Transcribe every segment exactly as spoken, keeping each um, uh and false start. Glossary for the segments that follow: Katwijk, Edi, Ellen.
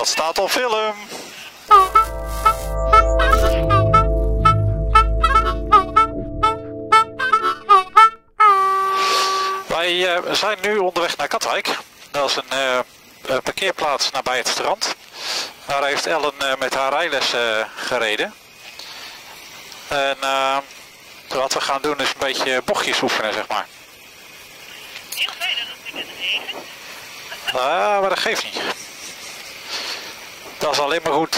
dat staat op film. Wij uh, zijn nu onderweg naar Katwijk. Dat is een uh, parkeerplaats nabij het strand. Daar heeft Ellen uh, met haar rijles uh, gereden. En uh, wat we gaan doen is een beetje bochtjes oefenen, zeg maar. Heel fijn dat het nu in de regen. Ah, maar dat geeft niet. Dat is alleen maar goed.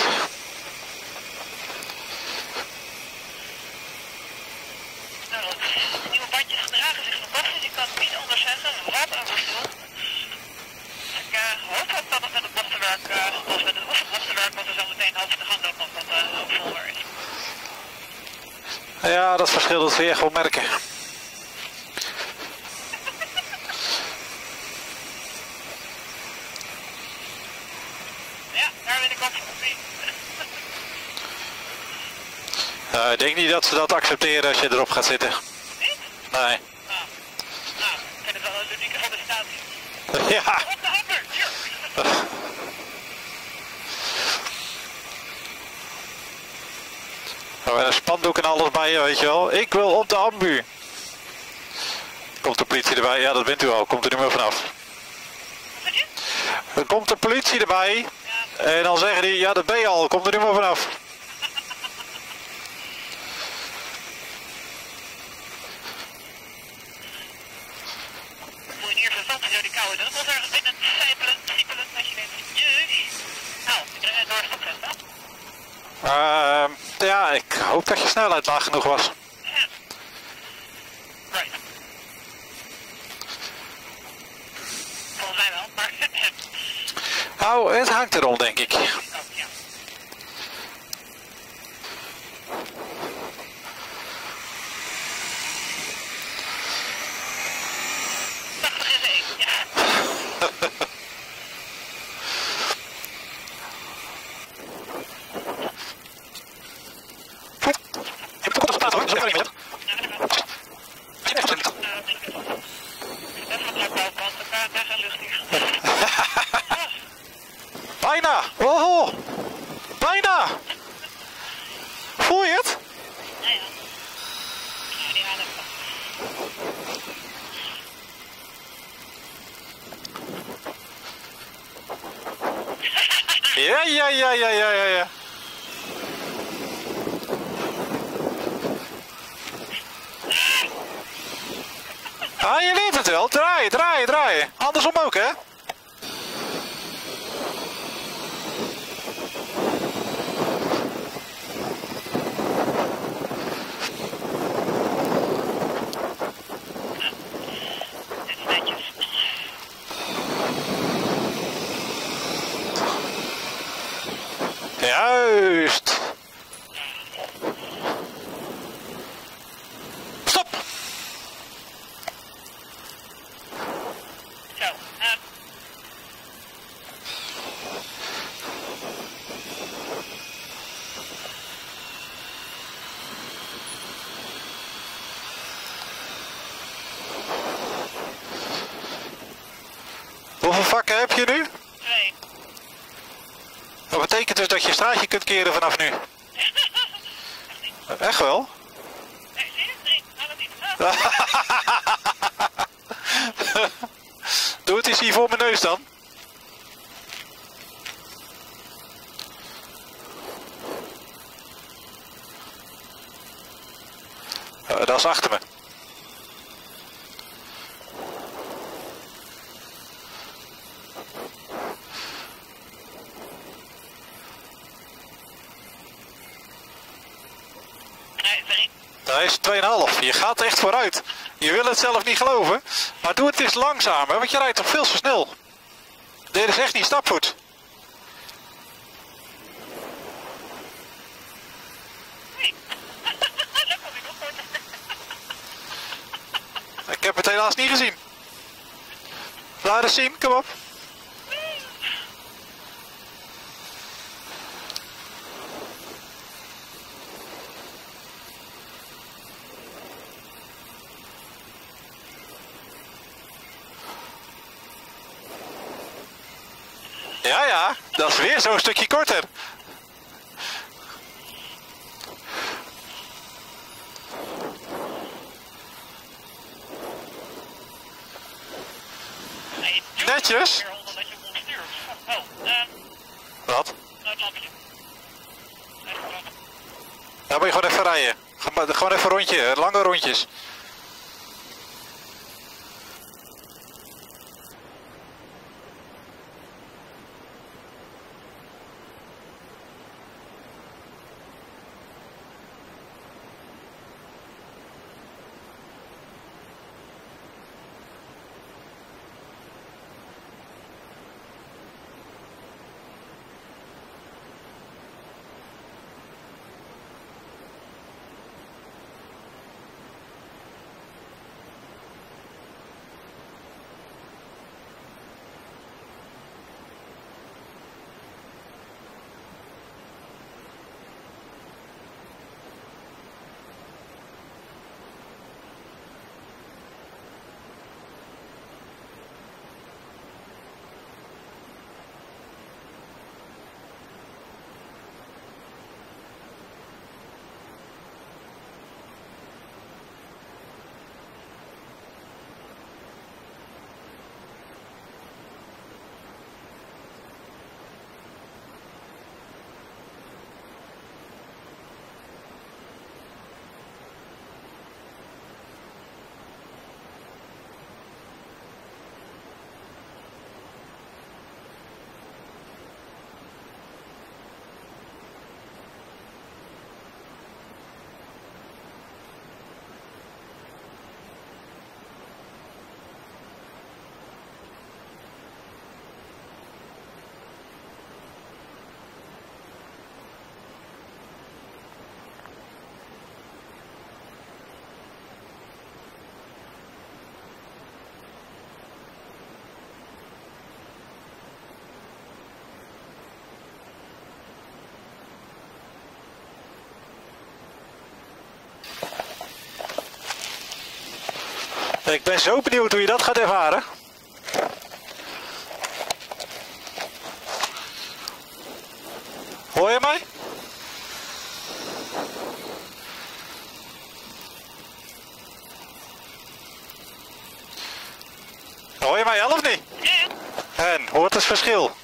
Nou, de nieuwe bandjes gedragen zich nog best, dus ik kan het niet anders zeggen. Het gaat over zo. Ik hoop ook dat het met het bostenwerk, of met het bostenwerk, want er zo meteen half de hand ook nog wat hoopvoller is. Ja, dat verschil dat we hier gewoon merken. Ja, daar ben ik ook van gezien. Uh, ik denk niet dat ze dat accepteren als je erop gaat zitten. Niet? Nee. Ah. Nou, ik vind het wel een unieke statie. Ja. Op de hakker, hier. En een spandoek en alles bij je, weet je wel. Ik wil op de ambu. Komt de politie erbij? Ja, dat bent u al. Komt er niet meer vanaf. Dan komt de politie erbij. Ja. En dan zeggen die, ja dat ben je al. Komt er niet meer vanaf. Moet je hier vervatten door die koude druppels ergens binnen. Sijpelend, sijpelend. Als je denkt, jee. Nou, ik rijd door het opzetten. Ehm... Uh, Ja, ik hoop dat je snelheid laag genoeg was. Right. Volgens mij wel, maar... Nou, het hangt erom, denk ik. Oh, ja. tachtig is één, ja. Bijna! Oh, bijna! Voel je het? Ja, ja. Ja, ja, ja, ja, ja, ja, ja. Ah, je leert het wel. Draaien, draaien, draaien. Andersom ook, hè? Juist! Stop! Zo, um. Hoeveel vakken heb je nu? Twee. Dat betekent dus dat je straatje kunt keren vanaf nu. Echt wel? Nee, nee, nee, nee, nee. Doe het eens hier voor mijn neus dan. Uh, dat is achter me. Hij is twee komma vijf. Je gaat echt vooruit. Je wil het zelf niet geloven. Maar doe het eens langzamer, want je rijdt toch veel te snel. Dit is echt niet stapvoet. Nee. Dat kom ik ook voor. Ik heb het helaas niet gezien. Laat eens zien, kom op. Ja, ja. Ja, dat is weer zo'n stukje korter. Netjes. Wat? Dan moet je gewoon even rijden. Gewoon even een rondje, lange rondjes. Ik ben zo benieuwd hoe je dat gaat ervaren. Hoor je mij? Hoor je mij wel of niet? Nee. En, hoort het verschil?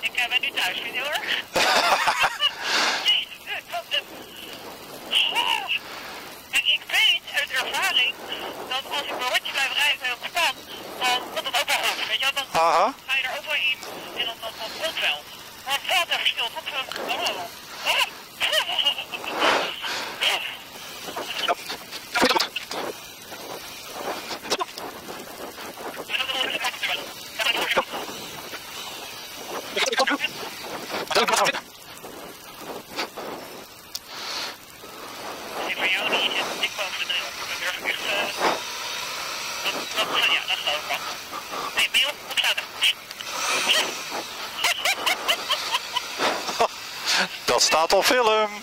Ik ben nu thuis weer hoor. Ervaring dat als ik mijn rondje blijf rijden op de pad, dan komt het ook wel goed. Weet je, dan ga je er ook wel in en dan komt wel. Maar wat een verschil, wat een. Dat staat op film.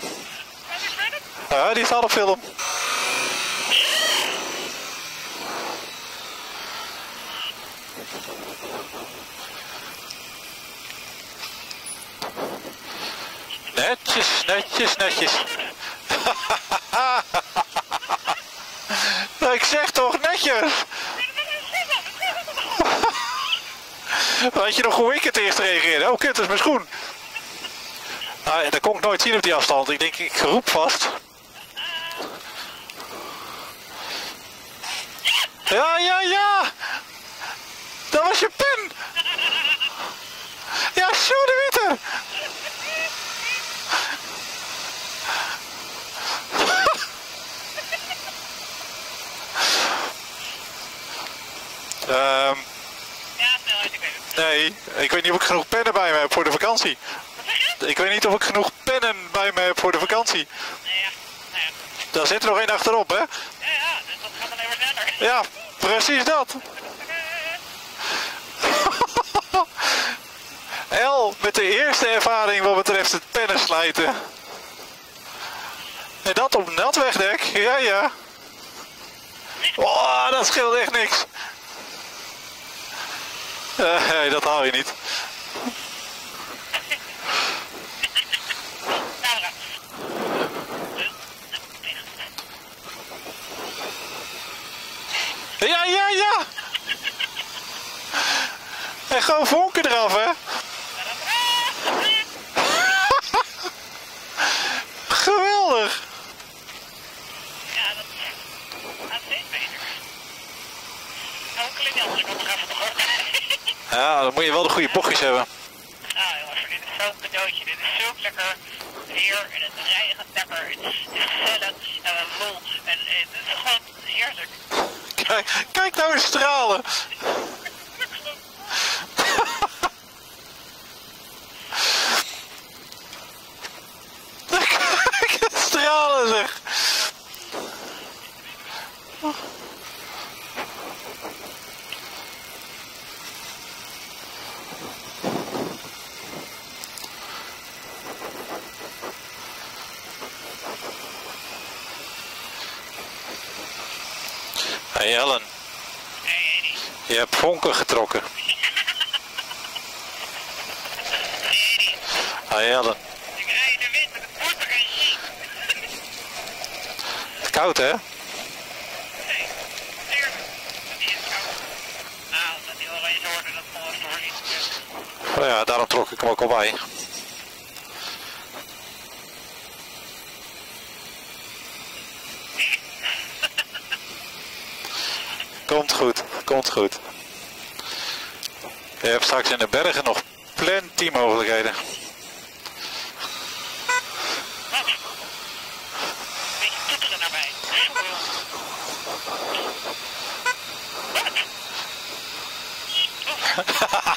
Ja, die staat op film. Netjes, netjes, netjes. Ik zeg toch netjes. Weet je nog hoe ik het eerst reageerde? Oh kut, dat is mijn schoen. Ah, dat kon ik nooit zien op die afstand. Ik denk, ik roep vast. Ja, ja, ja! Dat was je pen! Ja, zo de witte! um, nee, ik weet niet of ik genoeg pennen bij me heb voor de vakantie. Ik weet niet of ik genoeg pennen bij me heb voor de vakantie. Nee, ja. Nee, ja. Daar zit er nog één achterop, hè? Ja, ja, dus dat gaat alleen maar verder. Ja, precies dat. El, met de eerste ervaring wat betreft het pennen slijten. En dat op nat wegdek, ja, ja. Oh, dat scheelt echt niks. Uh, hey, dat hou je niet. Ja, ja, ja! En gewoon vonken eraf, hè? Geweldig! Ja, dat gaat steeds beter. Nou, hoe klinkt als ik op ga verkopen? Ja, dan moet je wel de goede bochtjes hebben. Nou jongens, dit is zo'n cadeautje. Dit is zo lekker weer en het rijden gaat lekker. Het is gezellig en een lol en het is gewoon heerlijk. Kijk, kijk nou eens stralen! Kijk eens stralen zeg! Hey Ellen, hey Edi. Je hebt vonken getrokken. Hey Edi. Hey Ellen. Ik rijd in de wind met het wordt er geen ziek. Het is koud hè? Nee, tuurlijk. Die is koud. Ah, omdat die oranje hoorden dat het mooi voor iets. Nou ja, daarom trok ik hem ook al bij. Komt goed, komt goed. Je hebt straks in de bergen nog plenty mogelijkheden. Wat? Beetje toeteren naar mij. Wat?